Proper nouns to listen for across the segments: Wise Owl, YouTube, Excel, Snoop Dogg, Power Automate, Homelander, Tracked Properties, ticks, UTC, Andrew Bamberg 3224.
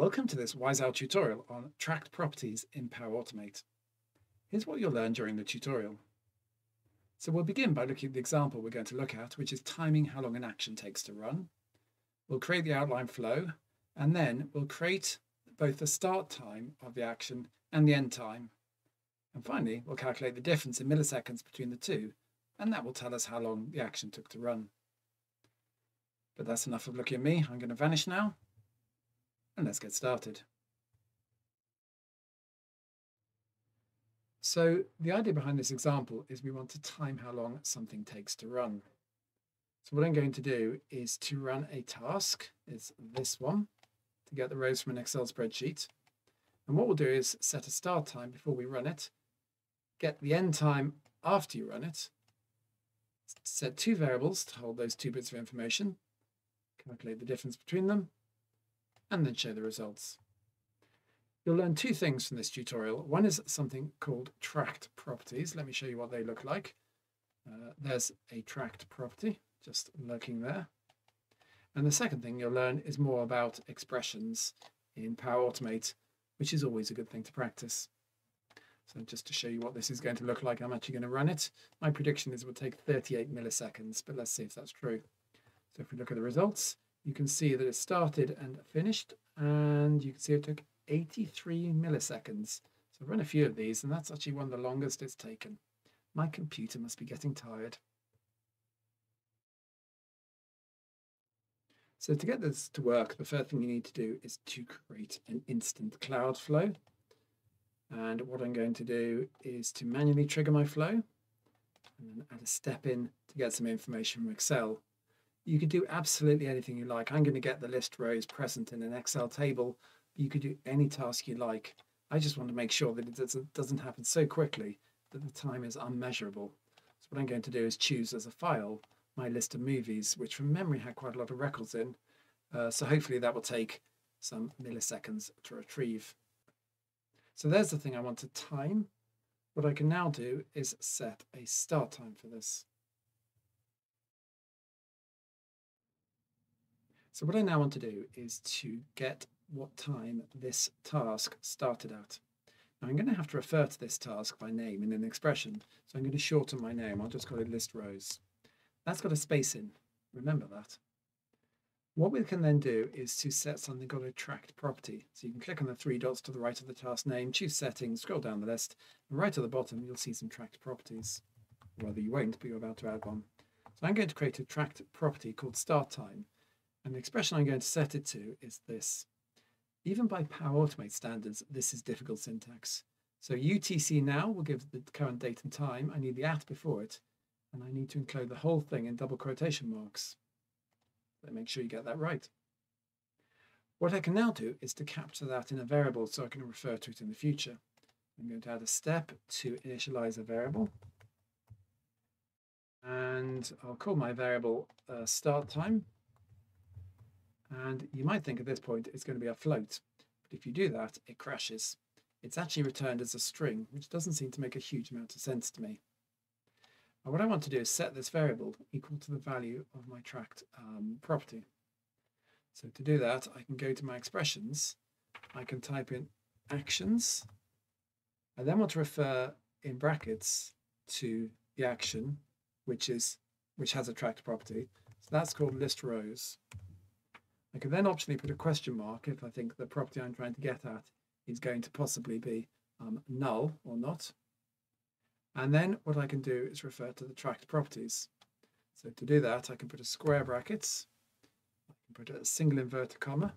Welcome to this Wise Owl tutorial on tracked properties in Power Automate. Here's what you'll learn during the tutorial. So we'll begin by looking at the example we're going to look at, which is timing how long an action takes to run. We'll create the outline flow, and then we'll create both the start time of the action and the end time. And finally, we'll calculate the difference in milliseconds between the two, and that will tell us how long the action took to run. But that's enough of looking at me. I'm going to vanish now. And let's get started. So the idea behind this example is we want to time how long something takes to run. So what I'm going to do is to run a task. It's this one, to get the rows from an Excel spreadsheet. And what we'll do is set a start time before we run it, get the end time after you run it, set two variables to hold those two bits of information, calculate the difference between them, and then show the results. You'll learn two things from this tutorial. One is something called tracked properties. Let me show you what they look like. There's a tracked property just lurking there. And the second thing you'll learn is more about expressions in Power Automate, which is always a good thing to practice. So just to show you what this is going to look like, I'm actually going to run it. My prediction is it will take 38 milliseconds, but let's see if that's true. So if we look at the results, you can see that it started and finished, and you can see it took 83 milliseconds. So I've run a few of these, and that's actually one of the longest it's taken. My computer must be getting tired. So to get this to work, the first thing you need to do is to create an instant cloud flow. And what I'm going to do is to manually trigger my flow and then add a step in to get some information from Excel. You could do absolutely anything you like. I'm going to get the list rows present in an Excel table. You could do any task you like. I just want to make sure that it doesn't happen so quickly that the time is unmeasurable. So what I'm going to do is choose as a file my list of movies, which from memory had quite a lot of records in. So hopefully that will take some milliseconds to retrieve. So there's the thing I want to time. What I can now do is set a start time for this. So what I now want to do is to get what time this task started at. Now I'm going to have to refer to this task by name in an expression. So I'm going to shorten my name. I'll just call it list rows. That's got a space in. Remember that. What we can then do is to set something called a tracked property. So you can click on the three dots to the right of the task name, choose settings, scroll down the list, and right at the bottom you'll see some tracked properties. Rather, you won't, but you're about to add one. So I'm going to create a tracked property called start time. And the expression I'm going to set it to is this. Even by Power Automate standards, this is difficult syntax. So UTC now will give the current date and time. I need the @ before it, and I need to include the whole thing in double quotation marks. So make sure you get that right. What I can now do is to capture that in a variable so I can refer to it in the future. I'm going to add a step to initialize a variable. And I'll call my variable start time. And you might think at this point it's going to be a float, but if you do that, it crashes. It's actually returned as a string, which doesn't seem to make a huge amount of sense to me. And what I want to do is set this variable equal to the value of my tracked property. So to do that, I can go to my expressions, I can type in actions, I then want to refer in brackets to the action, which has a tracked property. So that's called list rows. I can then optionally put a question mark if I think the property I'm trying to get at is going to possibly be null or not. And then what I can do is refer to the tracked properties. So to do that, I can put a square brackets, I can put a single inverted comma,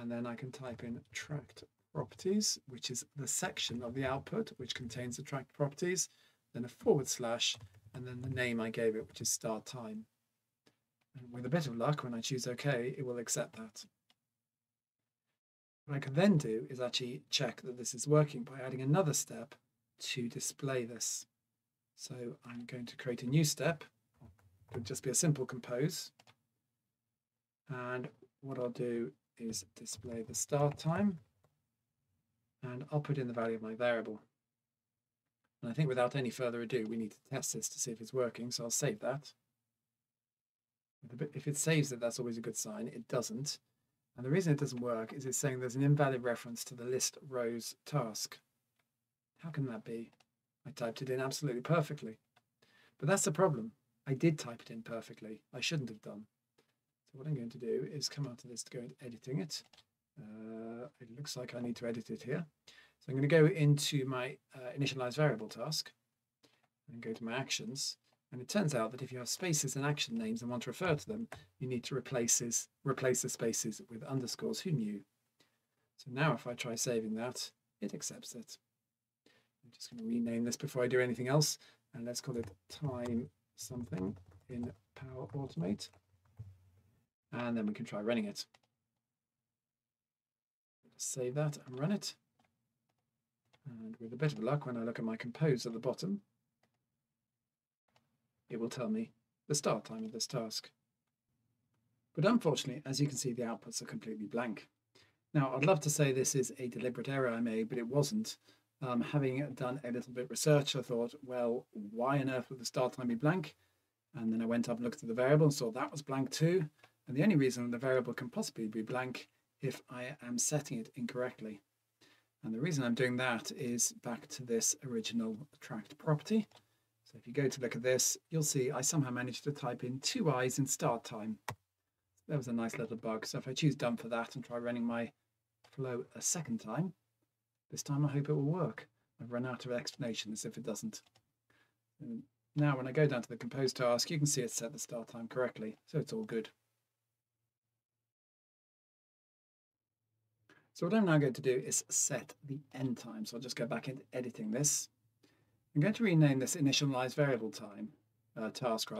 and then I can type in tracked properties, which is the section of the output which contains the tracked properties, then a /, and then the name I gave it, which is start time. And with a bit of luck, when I choose OK, it will accept that. What I can then do is actually check that this is working by adding another step to display this. So I'm going to create a new step. It would just be a simple compose. And what I'll do is display the start time. And I'll put in the value of my variable. And I think without any further ado, we need to test this to see if it's working. So I'll save that. If it saves it, that's always a good sign. It doesn't. And the reason it doesn't work is it's saying there's an invalid reference to the list rows task. How can that be? I typed it in absolutely perfectly. But that's the problem. I did type it in perfectly. I shouldn't have done. So what I'm going to do is come out of this to go into editing it. It looks like I need to edit it here. So I'm going to go into my initialize variable task and go to my actions. And it turns out that if you have spaces in action names and want to refer to them, you need to replace the spaces with underscores. Who knew? So now if I try saving that, it accepts it. I'm just going to rename this before I do anything else. And let's call it time something in Power Automate. And then we can try running it. Save that and run it. And with a bit of luck, when I look at my compose at the bottom, it will tell me the start time of this task. But unfortunately, as you can see, the outputs are completely blank. Now, I'd love to say this is a deliberate error I made, but it wasn't. Having done a little bit of research, I thought, well, why on earth would the start time be blank? And then I went up and looked at the variable and saw that was blank too. And the only reason the variable can possibly be blank if I am setting it incorrectly. And the reason I'm doing that is back to this original tract property. So if you go to look at this, you'll see I somehow managed to type in two i's in start time. That was a nice little bug. So if I choose done for that and try running my flow a second time, this time I hope it will work. I've run out of explanations if it doesn't. And now when I go down to the compose task, you can see it set the start time correctly. So it's all good. So what I'm now going to do is set the end time. So I'll just go back into editing this. I'm going to rename this initialize variable time, task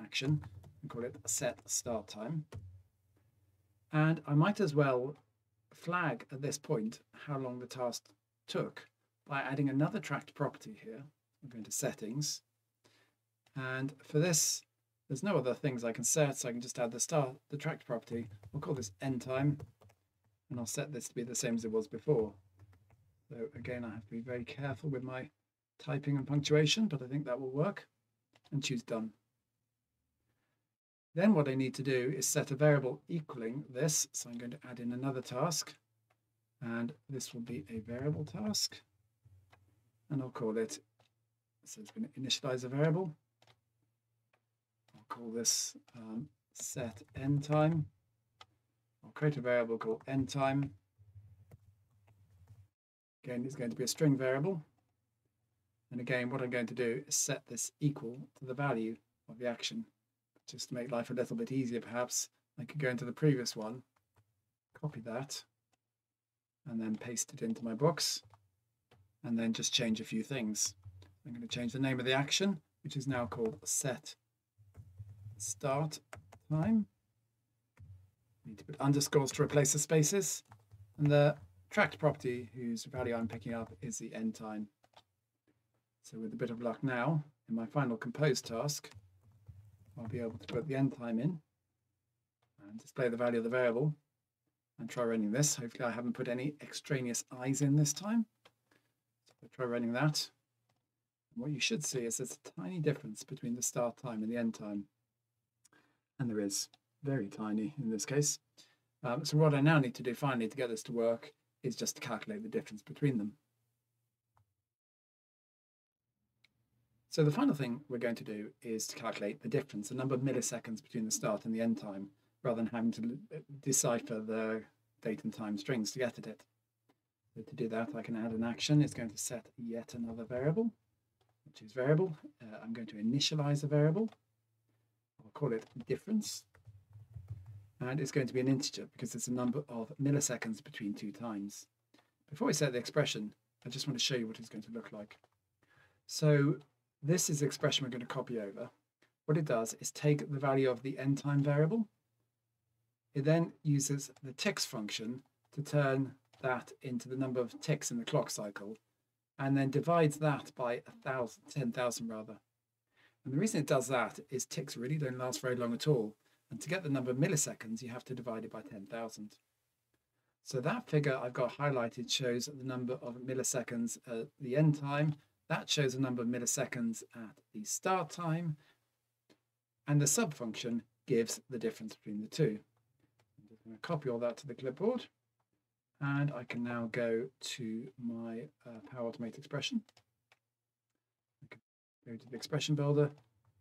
action, and call it set start time. And I might as well flag at this point how long the task took by adding another tract property here. I'm going to settings. And for this, there's no other things I can set, so I can just add the tract property. We'll call this end time. And I'll set this to be the same as it was before. So again, I have to be very careful with my typing and punctuation, but I think that will work. And choose done. Then what I need to do is set a variable equaling this. So I'm going to add in another task. And this will be a variable task. And I'll call it, so it's going to initialize a variable. I'll call this set end time. I'll create a variable called end time. Again, it's going to be a string variable. And again, what I'm going to do is set this equal to the value of the action. Just to make life a little bit easier, perhaps, I could go into the previous one, copy that, and then paste it into my box, and then just change a few things. I'm going to change the name of the action, which is now called set start time. Need to put underscores to replace the spaces, and the tract property whose value I'm picking up is the end time. So with a bit of luck now, in my final compose task, I'll be able to put the end time in and display the value of the variable and try running this. Hopefully I haven't put any extraneous i's in this time. So I'll try running that. And what you should see is there's a tiny difference between the start time and the end time. And there is. Very tiny in this case. So what I now need to do finally to get this to work is just to calculate the difference between them. So the final thing we're going to do is to calculate the difference, the number of milliseconds between the start and the end time, rather than having to decipher the date and time strings to get at it. So to do that, I can add an action. It's going to set yet another variable, which is variable. I'm going to initialize a variable. I'll call it difference. And it's going to be an integer because it's a number of milliseconds between two times. Before we set the expression, I just want to show you what it's going to look like. So this is the expression we're going to copy over. What it does is take the value of the end time variable. It then uses the ticks function to turn that into the number of ticks in the clock cycle, and then divides that by 10,000 rather. And the reason it does that is ticks really don't last very long at all. And to get the number of milliseconds, you have to divide it by 10,000. So that figure I've got highlighted shows the number of milliseconds at the end time. That shows the number of milliseconds at the start time. And the sub function gives the difference between the two. I'm just I'm going to copy all that to the clipboard, and I can now go to my Power Automate expression. I can go to the expression builder,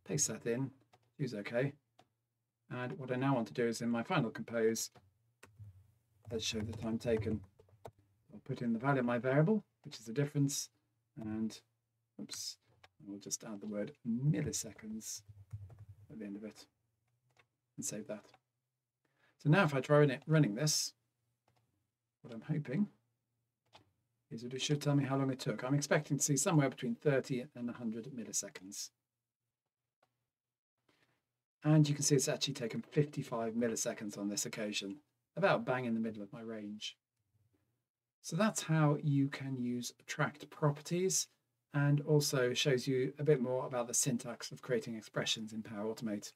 paste that in, choose OK. And what I now want to do is in my final compose, let's show the time taken. I'll put in the value of my variable, which is the difference, and oops, we'll just add the word milliseconds at the end of it and save that. So now if I try running this, what I'm hoping is that it should tell me how long it took. I'm expecting to see somewhere between 30 and 100 milliseconds. And you can see it's actually taken 55 milliseconds on this occasion, about bang in the middle of my range. So that's how you can use tracked properties, and also shows you a bit more about the syntax of creating expressions in Power Automate.